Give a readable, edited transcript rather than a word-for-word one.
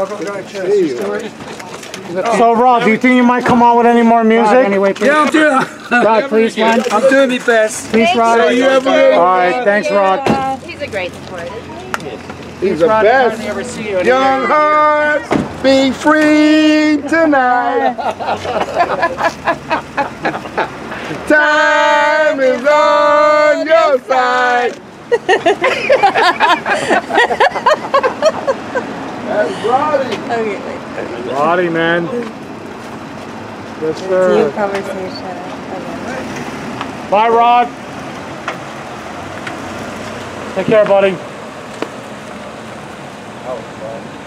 So, Rod, do you think you might come out with any more music? Anyway, yeah, I'm doing it. Rod, please, man. I'm doing my best. Please, Rod. Alright, thanks, Rod. He's a great supporter. He's the best. Young hearts, be free tonight. Time is on your side. That's Roddy. Okay, Roddy, man. Yes, sir. You probably see each other. Bye, Rod. Take care, buddy. Oh,